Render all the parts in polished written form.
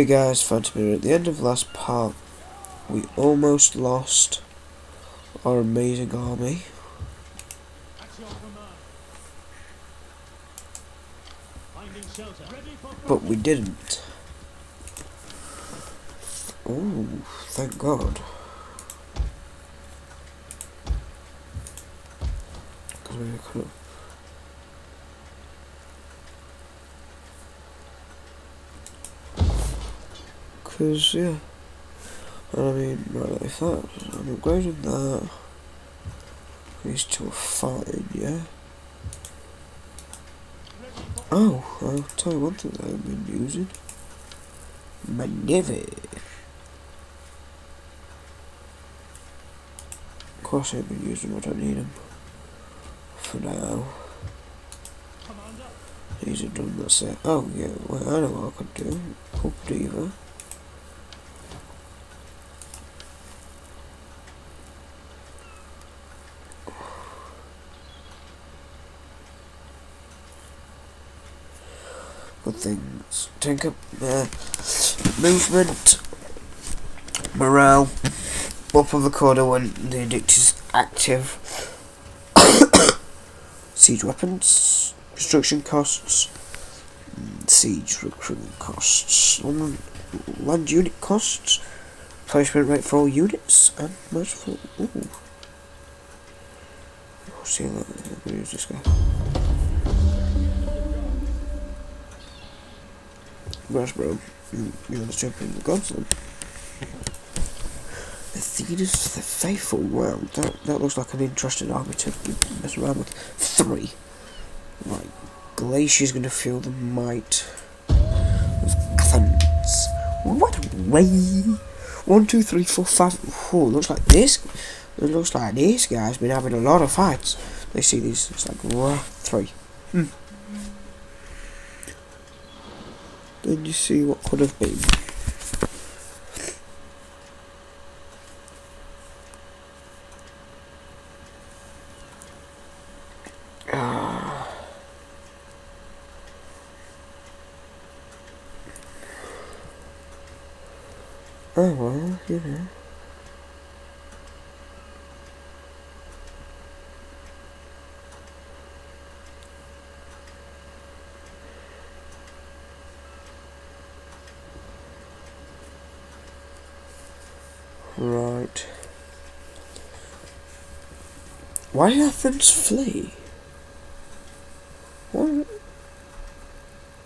Hey guys, Phantom here. At the end of last part, we almost lost our amazing army. But we didn't. Oh, thank God. Because we could have. Because, yeah, I mean, right, if that, I'm upgrading that, these two are fighting, yeah? Oh, I'll tell you one thing that I've been using. Menevic. Of course I've been using them, I don't need them. For now. These are done, that's it. Oh, yeah, well, I know what I could do. Pub diva. Things. Take up movement, morale, bottom of the corner when the edict is active, siege weapons, construction costs, siege recruitment costs, land unit costs, placement rate for all units, and most for. Ooh. I'll see that. I'm gonna use this guy. Gosh, bro, you're the champion of the gods then. Athenians, the faithful, wow, that looks like an interesting army to mess around with. Three. Right, Galatia's gonna feel the might of Athens. What a way! 1, 2, 3, 4, 5. Oh, looks like this. It looks like this guy's been having a lot of fights. They see these, it's like, wow, three. Hmm. Then you see what could have been. Oh well, you know. Right. Why did Athens flee? What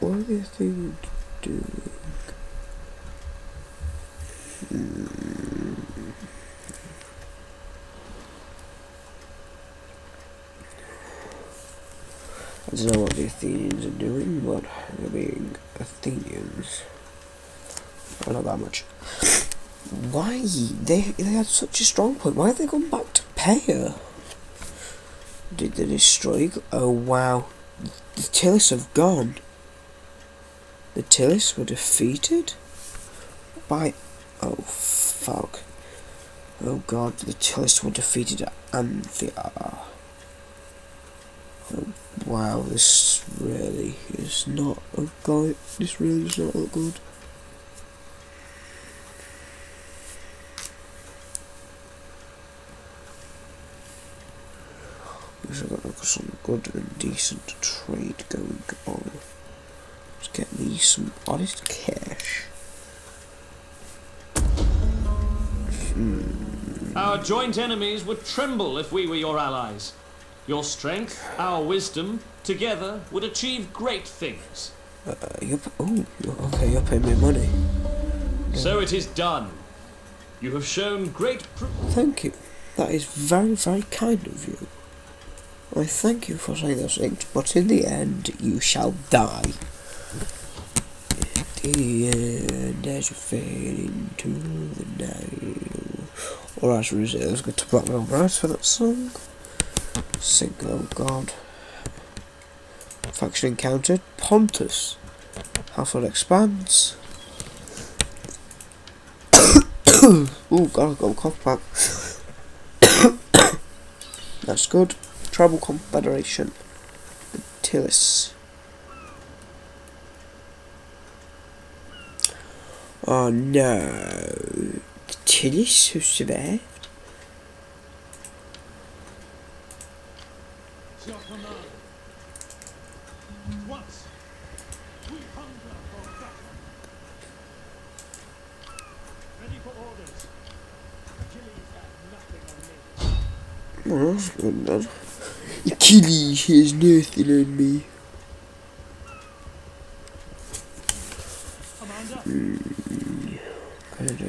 are the Athenians doing? I don't know what the Athenians are doing, but they're being Athenians. Not that much. Why? They had such a strong point. Why have they gone back to Paya? Did they destroy? Oh wow. The Tylis have gone. The Tylis were defeated? By... oh fuck. Oh god, the Tylis were defeated at Anthea. Oh wow, this really is not... oh god, this really does not look good. I've got some good and decent trade going on. Let's get me some honest cash. Our joint enemies would tremble if we were your allies. Your strength, our wisdom, together would achieve great things. You're paying me money. Yeah. So it is done. You have shown great proof. Thank you. That is very, very kind of you. I thank you for saying those things, but in the end, you shall die. In the end, as you fade into the night. Or as we say, let's go to Black Roll Rise for that song. Sing, oh god. Faction encountered, Pontus. Household expands. Oh god, I've got a cough pack. That's good. Tribal Confederation, the Tylis. Oh no. Tylis who survived? Well, that's good then. Achilles has nothing on me. I don't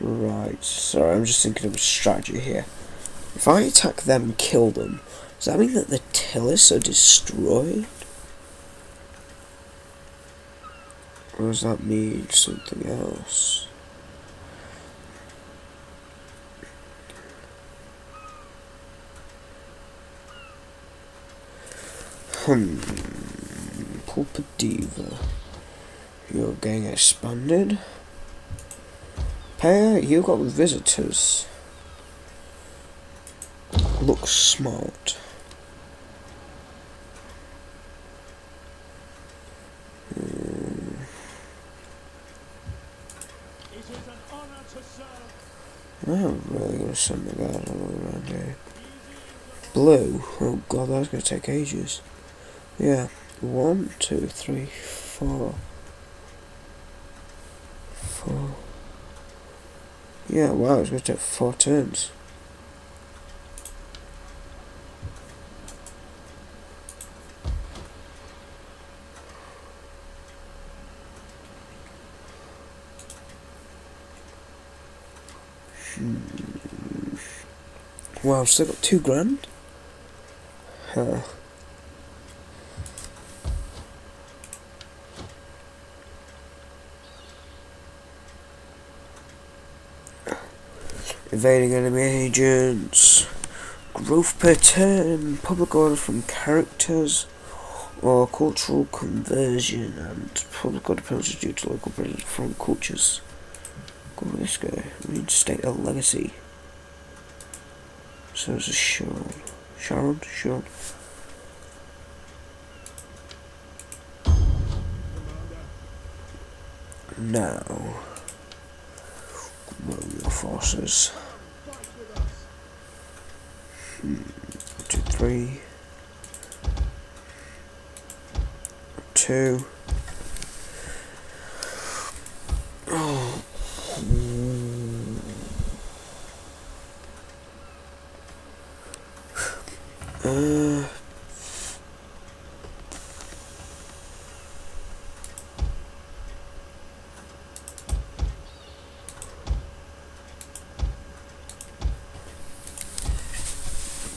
know. Right, sorry, I'm just thinking of a strategy here. If I attack them and kill them, does that mean that the Tylis are destroyed? Or does that mean something else? Pulpa Diva, you're getting expanded. Paya, you got visitors. Looks smart. I'm really gonna send the guard all around here. Blue. Oh god, that's gonna take ages. Yeah. 1, 2, 3, 4. 4. Yeah, wow, it's gonna take 4 turns. Wow, still got 2 grand? Huh. Evading enemy agents. Growth per turn. Public order from characters or cultural conversion, and public order penalties due to local prejudice from cultures. Go with this guy. Reinstate a legacy. So it's a Sharon. Now, grow your forces. 1, 2, 3, 2.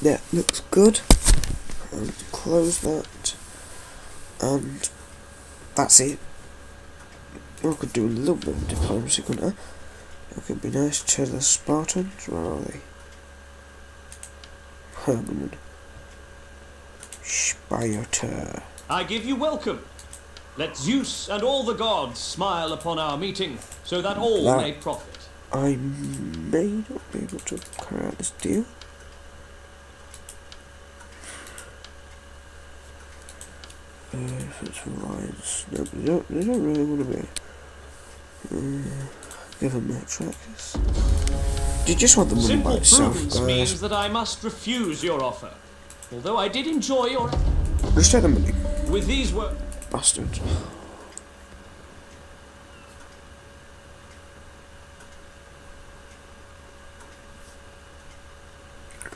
Yeah, looks good. And close that. And that's it. I could do a little bit of diplomacy, couldn't I? It could be nice to the Spartans. Where are they? Herman. Spioter. I give you welcome. Let Zeus and all the gods smile upon our meeting, so that all may profit. I may not be able to carry out this deal. It's reliance. No, they don't really want to be. Give them that trackers. Do you just want the money by itself, guys? Simple means that I must refuse your offer. Although I did enjoy your... Just take the money. With these words... Bastards.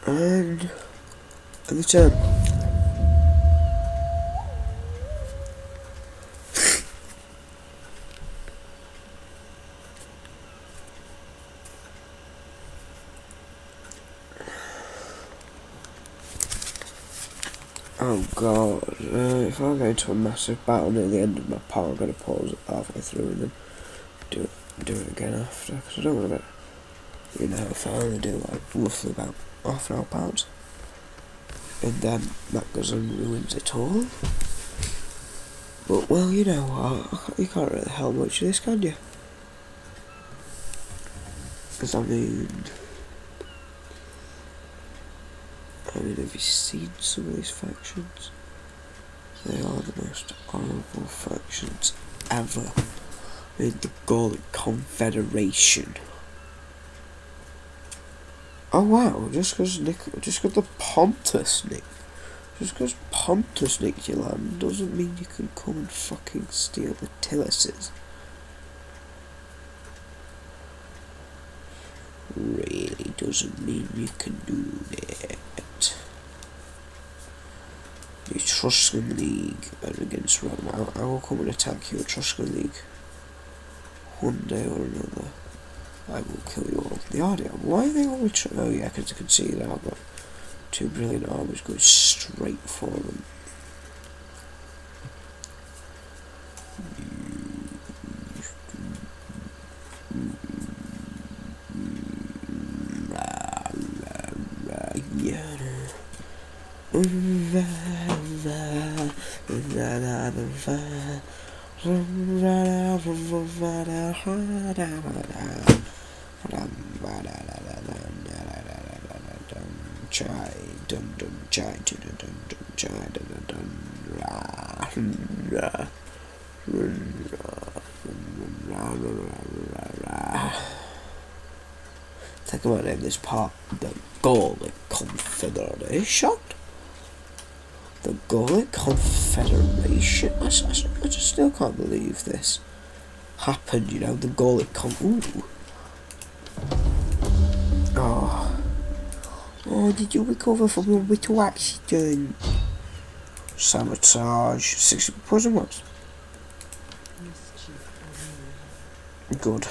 And... end the turn. Oh god, if I go into a massive battle near the end of my part, I'm going to pause it halfway through and then do it again after, because I don't want to get, you know, if I only do like roughly about half an hour part, and then that goes and ruins it all. But, well, you know what, you can't really help much of this, can you? Because I mean... and it oversees some of these factions. They are the most honourable factions ever in the Gallic Confederation. Oh wow, just because the Pontus nicked. Just because Pontus nicked your land doesn't mean you can come and fucking steal the Tylises. Really doesn't mean you can do that. The Etruscan League are against Rome. I will come and attack you, Etruscan League. One day or another. I will kill you all. The idea, why are they all trying? Oh yeah, because I can see that I've got two brilliant armies going straight for them. Think about it, this part, the Gallic Confederation. The Gallic Confederation. I just still can't believe this happened, you know, the Gallic Ooh. Oh. Oh, did you recover from your little accident? Sabotage, 60 prison words. Good.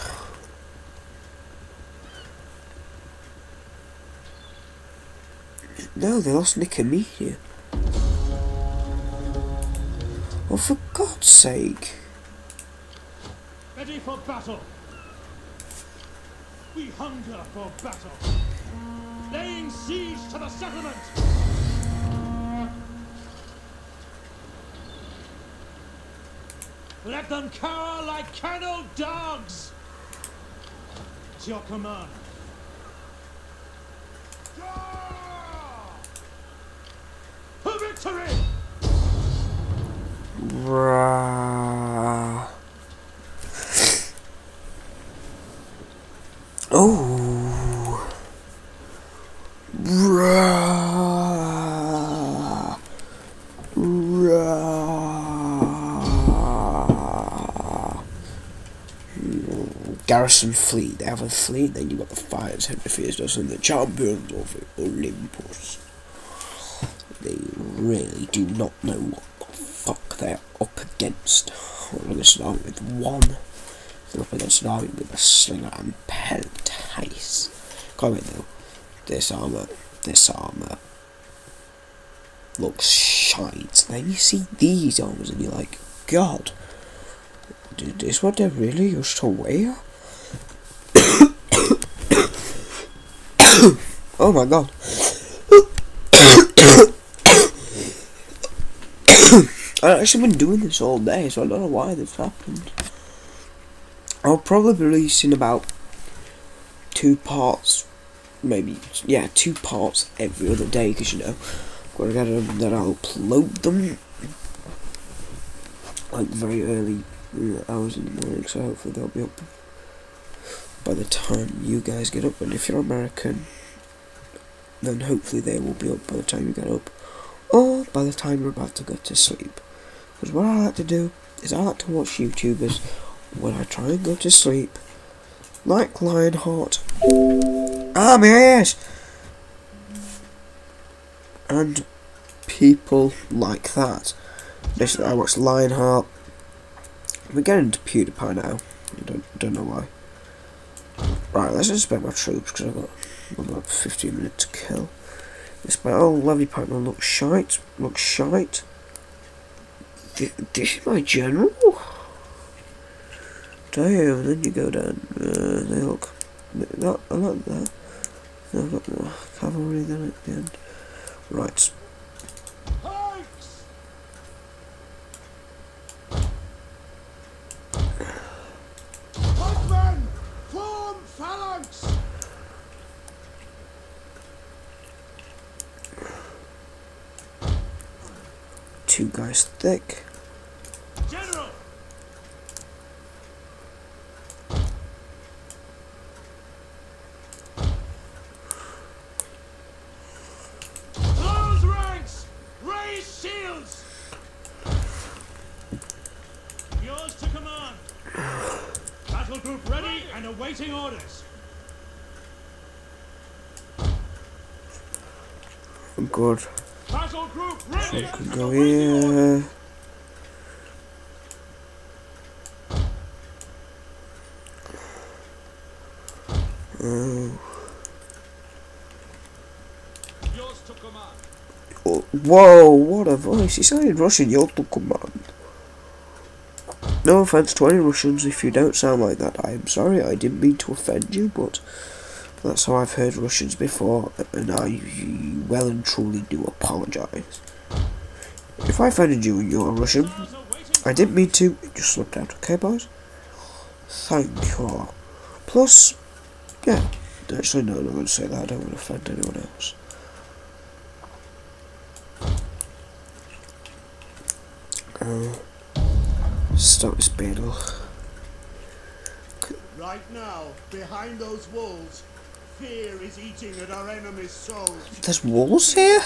No, they lost Nicomedia. Oh, for God's sake. Ready for battle. We hunger for battle. Laying siege to the settlement. Let them cower like cannel dogs. It's your command. For victory. Bruh. Oh. Bruh. Bruh. Garrison fleet. They have a fleet. Then you got the fires. Hephaestus and the champions of Olympus. They really do not know what the fuck they're up against. They're against an army with one. They're up against an army with a slinger and peltice. Can't wait though. This armour looks shite. Then you see these armours and you're like, God, is this what they're really used to wear? Oh my God. I've actually been doing this all day, so I don't know why this happened. I'll probably be releasing about 2 parts, maybe, yeah, 2 parts every other day, because, you know, I've got to get them, then I'll upload them, like, very early hours in the morning, so hopefully they'll be up by the time you guys get up, and if you're American, then hopefully they will be up by the time you get up, or by the time you're about to go to sleep. Because what I like to do is I like to watch YouTubers when I try and go to sleep. Like Lionheart. Ah, my ears! And people like that. Basically, I watch Lionheart. We're getting into PewDiePie now. I don't know why. Right, let's just spend my troops because I've got 15 minutes to kill. This my old lovely partner looks shite. Looks shite. This is my general. Damn. Then you go down. They look. Not a lot there. They've got more cavalry there at the end. Right. Thanks. Horsemen, form phalanx. 2 guys thick. General. Close ranks, raise shields. Yours to command. Battle group ready and awaiting orders. Oh God. So I could go here. Oh. Oh, whoa, what a voice. He sounded Russian, yours to command. No offense to any Russians if you don't sound like that. I'm sorry, I didn't mean to offend you, but that's how I've heard Russians before, and I well and truly do apologise. If I offended you and you're a Russian, I didn't mean to, it just slipped out, okay boys? Thank you all. Plus, yeah, actually no, I'm not going to say that, I don't want to offend anyone else. Start this battle. Right now, behind those walls, fear is eating at our enemy's souls. There's walls here?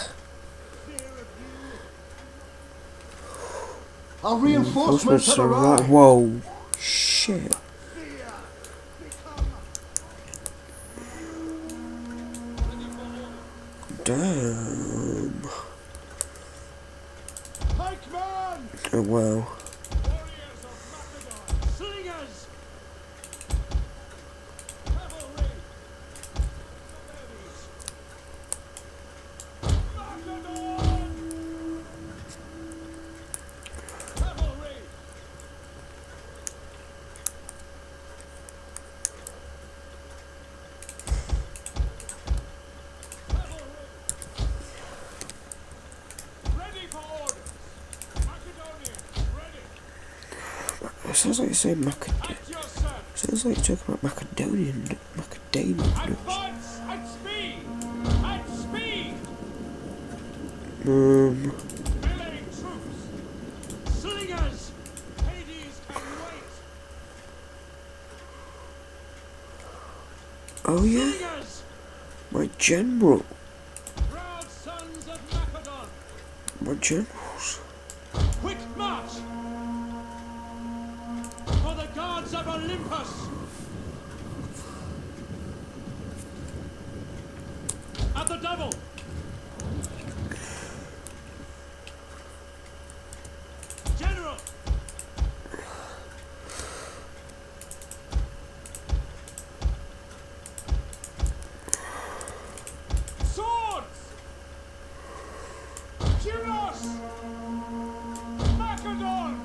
Our reinforcements have arrived. Whoa, shit. Damn. Oh wow. Sounds like you say Macedon. Sounds like you're talking about Macedonian, Advance at speed! At speed! Melee troops! Slingers! Hades can wait! Oh yeah? Slingers. My general! Proud sons of Macedon! My generals! Quick march! Gods of Olympus! At the double! General! Swords! Kyros! Macedon!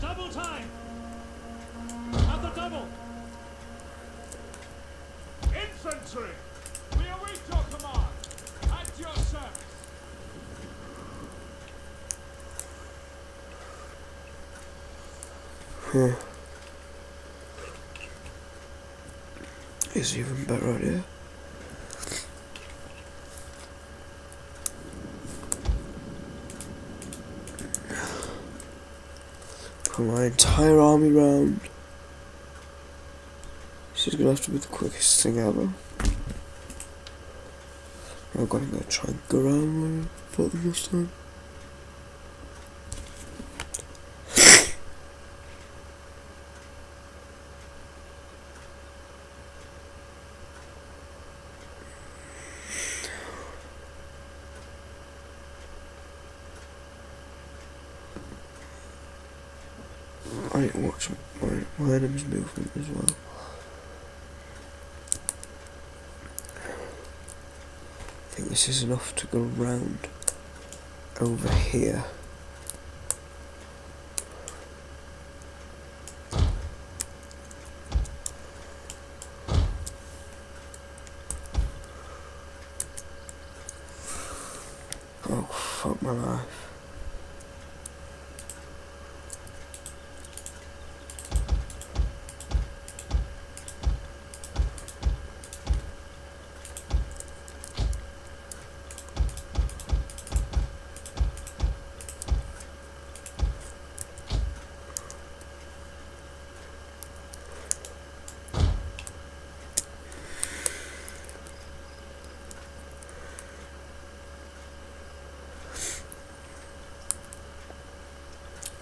Double time! At the double! Infantry! We await your command! At your service! It's even better out here. My entire army round. This is gonna have to be the quickest thing ever. I'm gonna go try and go around for the first time. I need to watch my enemy's movement as well. I think this is enough to go round over here. Oh, fuck my life.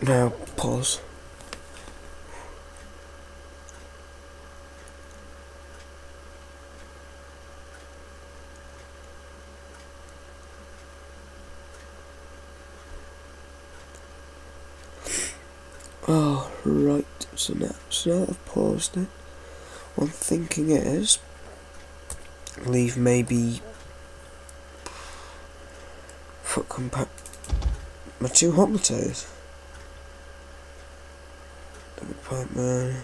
Now, pause. Oh, right, so now I've paused it. What I'm thinking is, leave maybe, foot compact, my two hot potatoes. Pipeman.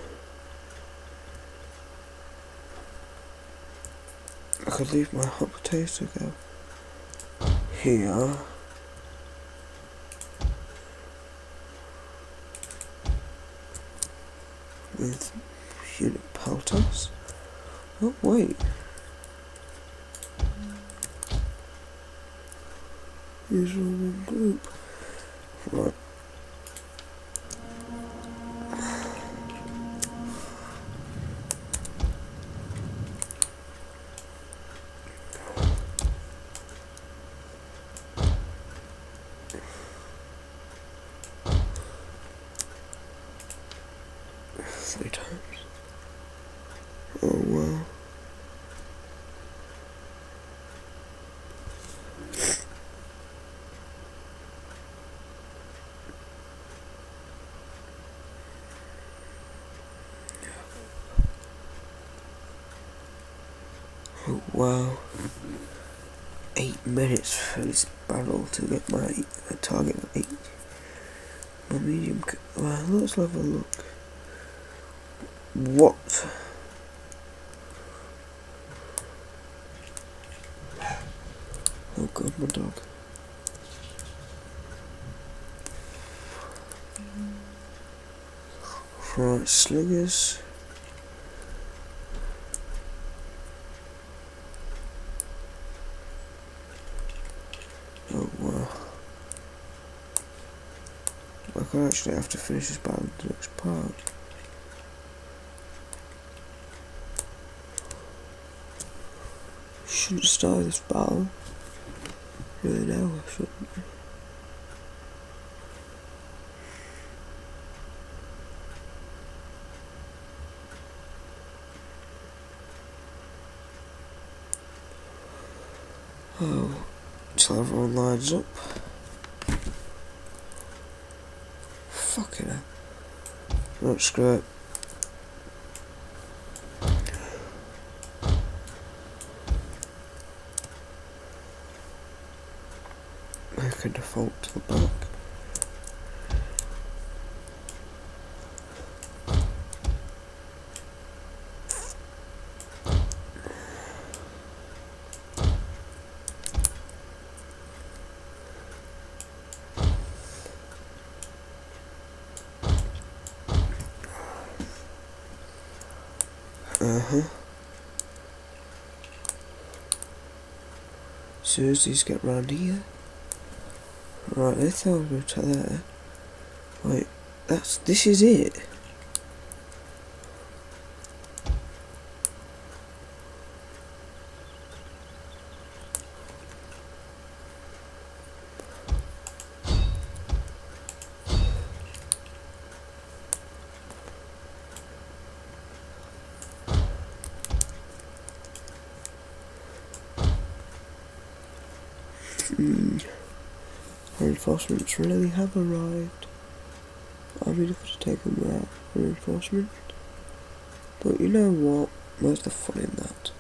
I could leave my hot potato go here. With unit pelters. Oh wait. These are all one group. Right. Three times. Oh wow. Oh wow. 8 minutes for this battle to get my target of 8. My medium. Well, let's have a look. What? Oh god, my dog. Right, slingers. Oh wow. I could actually have to finish this battle in the next part. I shouldn't start this battle. Really, no, I shouldn't. Oh, until everyone lines up. Fucking hell. Right, screw it. Can default to the back. Susie's get round here. Right, they thought I was going to there. Wait, this is it. Reinforcements really have arrived. I mean, I could have taken that reinforcement. But you know what? Where's the fun in that?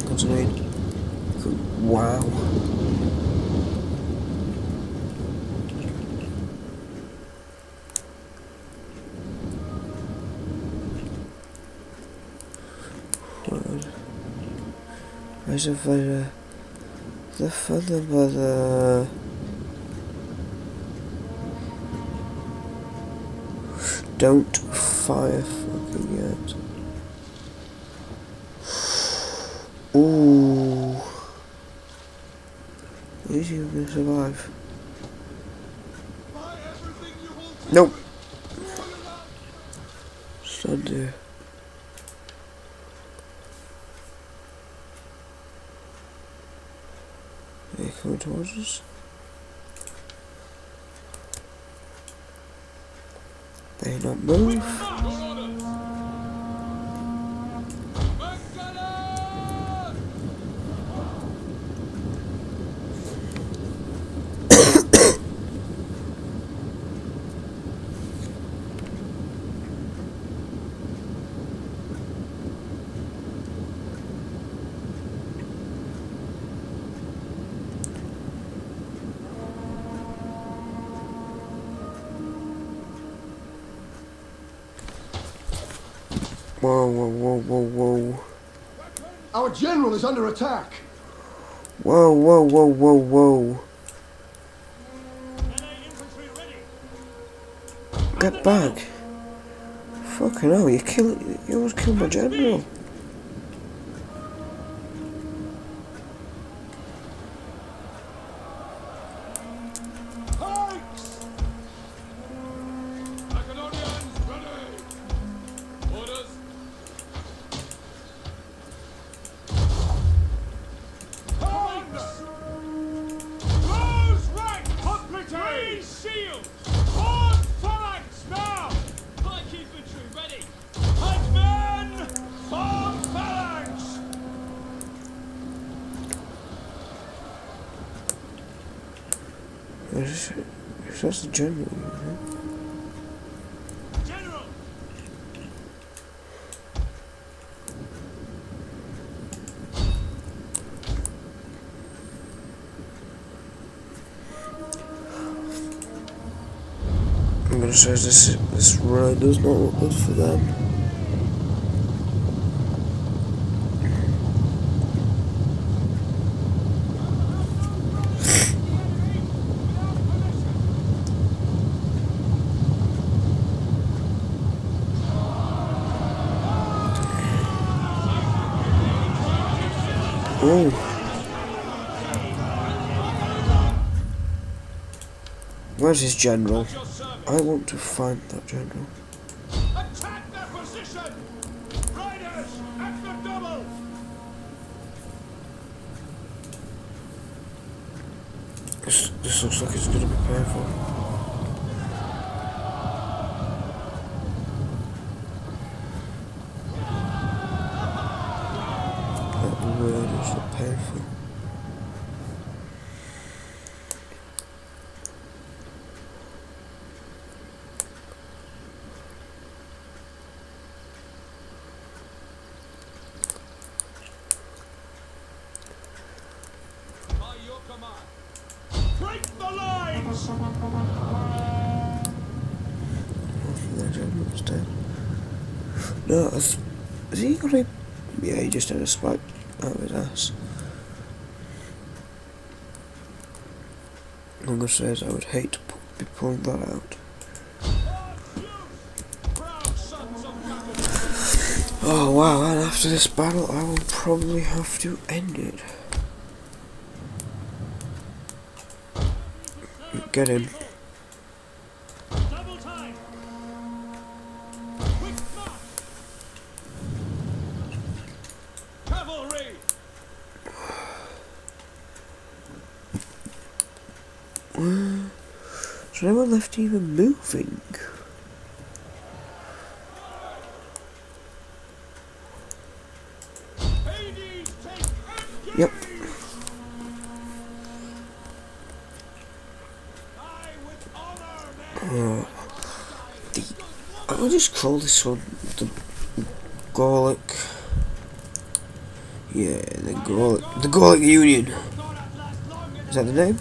Because I mean, wow. Where's the feather? The feather brother. Don't fire fucking yet. Ooh. Is he gonna survive? Nope. Stand there. food sources. They not move. Whoa, whoa, whoa, whoa, whoa. Our general is under attack. Whoa, whoa, whoa, whoa, whoa. Get back. Fucking hell, you almost killed my general. That's the general, right? General. I'm gonna say this road does not look good for them. Oh. Where's his general? I want to find that general. Attack their position! Riders at the double! This looks like it's gonna be painful. Break the lines! No, is he got a... Yeah, he just had a spike out of his ass. Longer says I would hate to be pulling that out. Oh wow, and after this battle I will probably have to end it. Get him. Double time. Quick march. Cavalry. So no one left even moving. Yep. I'll just call this one the Gallic. Yeah, the Gallic Union. Is that the name?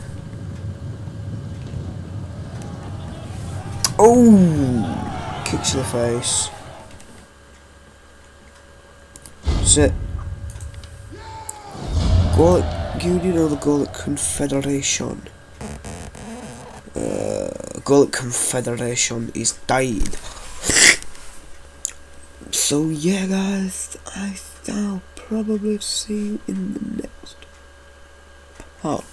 Oh, kicks in the face. That's it. Gallic Union or the Gallic Confederation? Gallic Confederation is died. So yeah guys, I shall probably see you in the next part.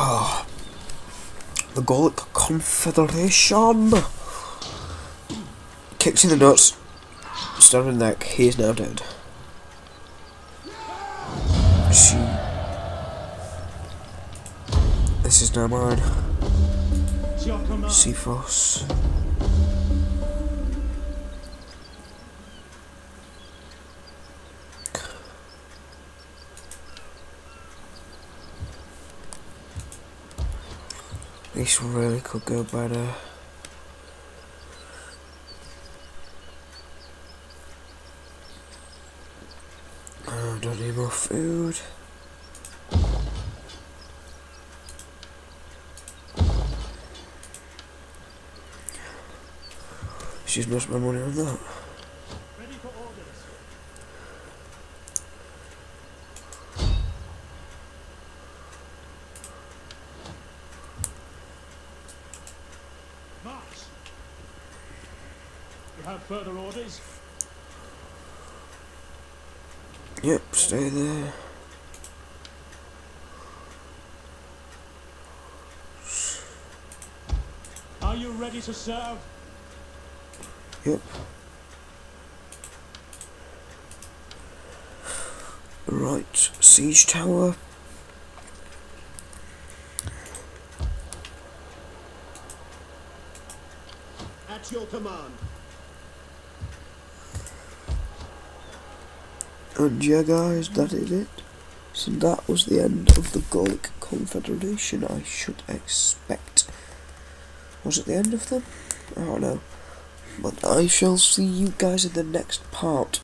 Oh, the Gallic Confederation kicks in the nuts, stabbed in the neck. He is now dead. She. This is now mine. Cephas. This really could go better. I don't need more food. She's lost my money on that. Further orders? Yep, stay there. Are you ready to serve? Yep. Right, siege tower. At your command. And yeah guys, that is it. So that was the end of the Gallic Confederation, I should expect. Was it the end of them? I don't know. But I shall see you guys in the next part.